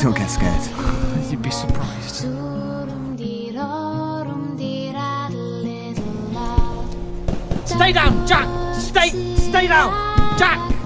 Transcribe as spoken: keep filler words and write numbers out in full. Don't get scared. You'd be surprised. Stay down, Jack! Stay, stay down, Jack!